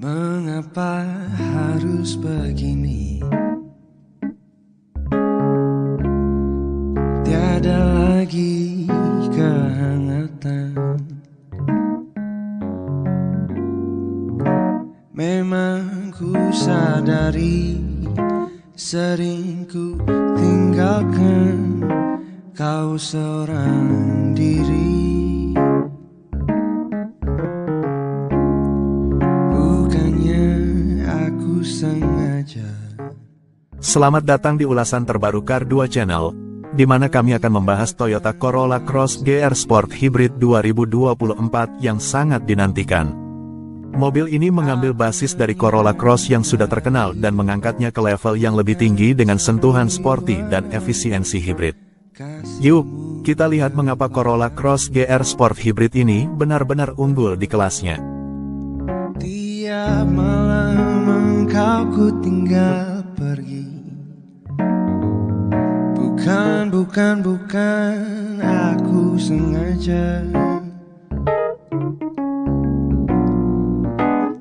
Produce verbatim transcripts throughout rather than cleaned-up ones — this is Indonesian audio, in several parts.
Mengapa harus begini? Tiada lagi kehangatan. Memang ku sadari sering ku tinggalkan kau seorang diri. Bukannya aku sengaja. Selamat datang di ulasan terbaru Car dua Channel, di mana kami akan membahas Toyota Corolla Cross G R Sport Hybrid dua ribu dua puluh empat yang sangat dinantikan. Mobil ini mengambil basis dari Corolla Cross yang sudah terkenal dan mengangkatnya ke level yang lebih tinggi dengan sentuhan sporty dan efisiensi hybrid. Yuk, kita lihat mengapa Corolla Cross G R Sport Hybrid ini benar-benar unggul di kelasnya. Tiap malam engkau ku tinggal pergi. Bukan, bukan, bukan, aku sengaja.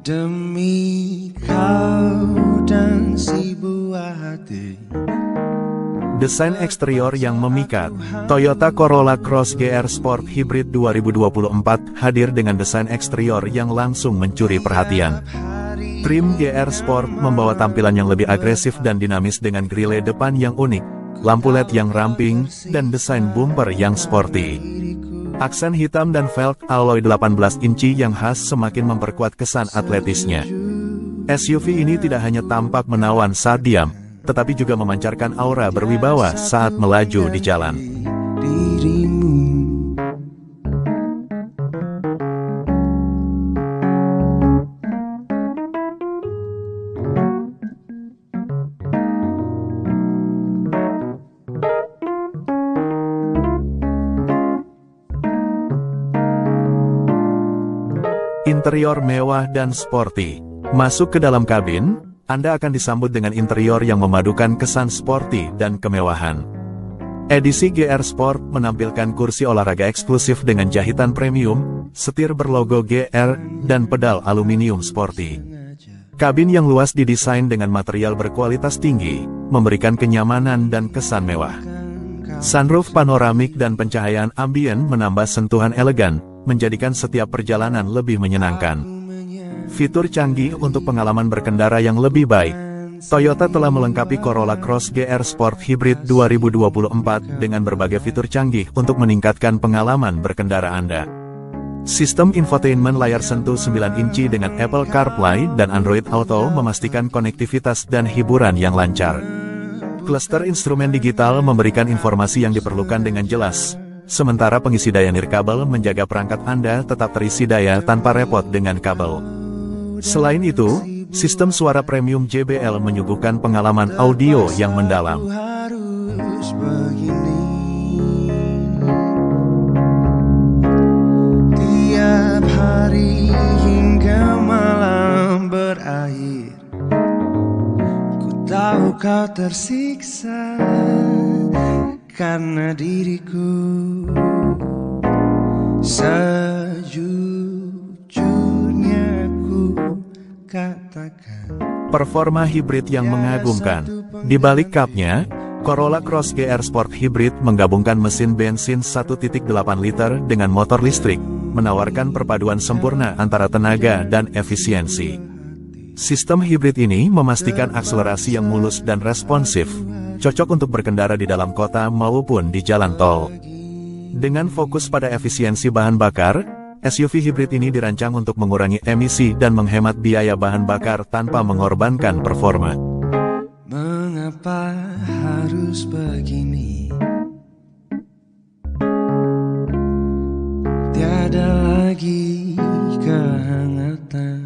Demi kau dan si buah hati. Desain eksterior yang memikat, Toyota Corolla Cross G R Sport Hybrid dua ribu dua puluh empat hadir dengan desain eksterior yang langsung mencuri perhatian. Trim G R Sport membawa tampilan yang lebih agresif dan dinamis dengan grille depan yang unik, lampu L E D yang ramping, dan desain bumper yang sporty. Aksen hitam dan velg alloy delapan belas inci yang khas semakin memperkuat kesan atletisnya. S U V ini tidak hanya tampak menawan saat diam, tetapi juga memancarkan aura berwibawa saat melaju di jalan. Interior mewah dan sporty. Masuk ke dalam kabin, Anda akan disambut dengan interior yang memadukan kesan sporty dan kemewahan. Edisi G R Sport menampilkan kursi olahraga eksklusif dengan jahitan premium, setir berlogo G R, dan pedal aluminium sporty. Kabin yang luas didesain dengan material berkualitas tinggi, memberikan kenyamanan dan kesan mewah. Sunroof panoramik dan pencahayaan ambien menambah sentuhan elegan, menjadikan setiap perjalanan lebih menyenangkan. Fitur canggih untuk pengalaman berkendara yang lebih baik. Toyota telah melengkapi Corolla Cross G R Sport Hybrid dua ribu dua puluh empat dengan berbagai fitur canggih untuk meningkatkan pengalaman berkendara Anda. Sistem infotainment layar sentuh sembilan inci dengan Apple CarPlay dan Android Auto memastikan konektivitas dan hiburan yang lancar. Kluster instrumen digital memberikan informasi yang diperlukan dengan jelas, sementara pengisi daya nirkabel menjaga perangkat Anda tetap terisi daya tanpa repot dengan kabel. Selain itu, sistem suara premium J B L menyuguhkan pengalaman audio yang mendalam. Tiap hari hingga malam berakhir, ku tahu kau tersiksa karena diriku. Sejujurnya ku katakan, performa hibrid yang mengagumkan. Di balik kapnya, Corolla Cross G R Sport Hybrid menggabungkan mesin bensin satu koma delapan liter dengan motor listrik, menawarkan perpaduan sempurna antara tenaga dan efisiensi. Sistem hibrid ini memastikan akselerasi yang mulus dan responsif, cocok untuk berkendara di dalam kota maupun di jalan tol. Dengan fokus pada efisiensi bahan bakar, S U V hibrid ini dirancang untuk mengurangi emisi dan menghemat biaya bahan bakar tanpa mengorbankan performa. Mengapa harus begini? Tiada lagi kehangatan.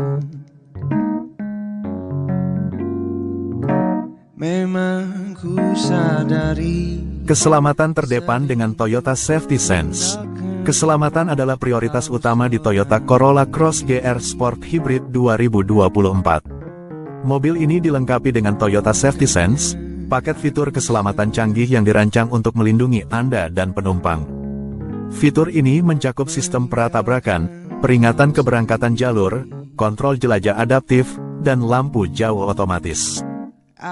Memang ku sadari. Keselamatan terdepan dengan Toyota Safety Sense. Keselamatan adalah prioritas utama di Toyota Corolla Cross G R Sport Hybrid dua ribu dua puluh empat. Mobil ini dilengkapi dengan Toyota Safety Sense, paket fitur keselamatan canggih yang dirancang untuk melindungi Anda dan penumpang. Fitur ini mencakup sistem pratabrakan, peringatan keberangkatan jalur, kontrol jelajah adaptif, dan lampu jauh otomatis.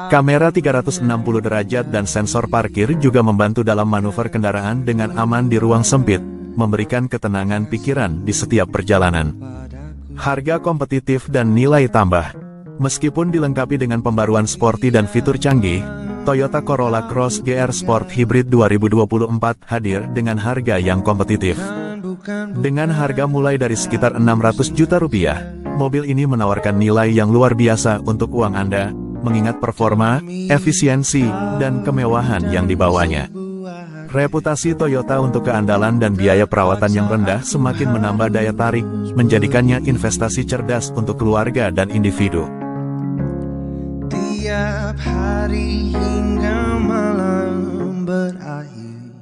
Kamera tiga ratus enam puluh derajat dan sensor parkir juga membantu dalam manuver kendaraan dengan aman di ruang sempit, memberikan ketenangan pikiran di setiap perjalanan. Harga kompetitif dan nilai tambah. Meskipun dilengkapi dengan pembaruan sporty dan fitur canggih, Toyota Corolla Cross G R Sport Hybrid dua ribu dua puluh empat hadir dengan harga yang kompetitif. Dengan harga mulai dari sekitar enam ratus juta rupiah, mobil ini menawarkan nilai yang luar biasa untuk uang Anda, mengingat performa, efisiensi, dan kemewahan yang dibawanya. Reputasi Toyota untuk keandalan dan biaya perawatan yang rendah semakin menambah daya tarik, menjadikannya investasi cerdas untuk keluarga dan individu. Tiap hari hingga malam berakhir,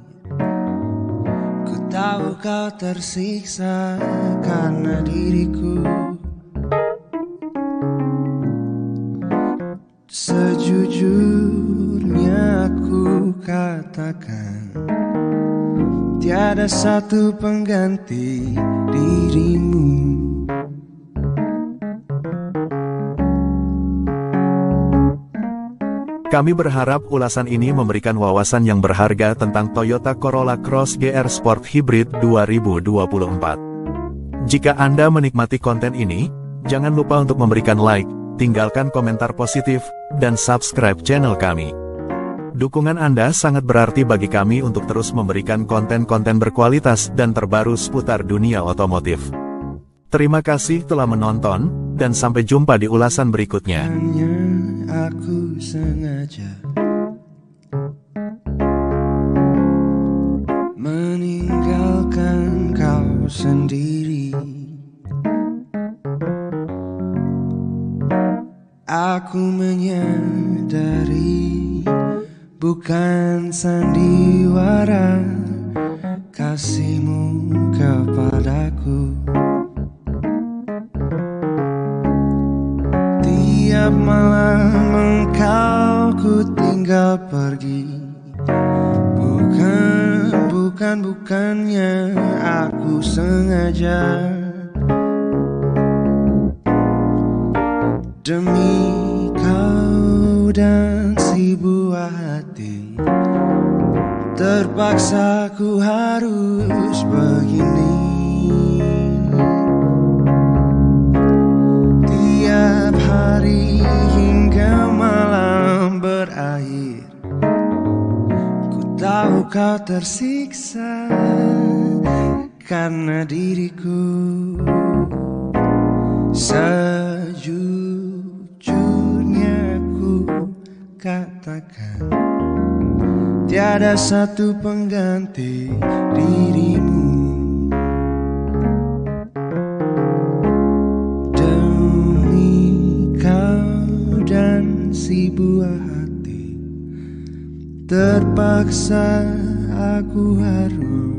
ku tahu kau tersiksa karena diriku. Sejujurnya aku katakan, tiada satu pengganti dirimu. Kami berharap ulasan ini memberikan wawasan yang berharga tentang Toyota Corolla Cross G R Sport Hybrid dua ribu dua puluh empat. Jika Anda menikmati konten ini, jangan lupa untuk memberikan like, tinggalkan komentar positif, dan subscribe channel kami. Dukungan Anda sangat berarti bagi kami untuk terus memberikan konten-konten berkualitas dan terbaru seputar dunia otomotif. Terima kasih telah menonton, dan sampai jumpa di ulasan berikutnya. Aku sengaja meninggalkan kau sendiri. Aku menyadari bukan sandiwara kasihmu kepadaku. Tiap malam engkau ku tinggal pergi. Bukan, bukan, bukannya aku sengaja. Demi kau dan si buah hati, terpaksa ku harus begini. Tiap hari hingga malam berakhir, ku tahu kau tersiksa karena diriku. Sejujurnya ku katakan, tiada satu pengganti dirimu. Si buah hati, terpaksa aku harus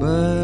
ber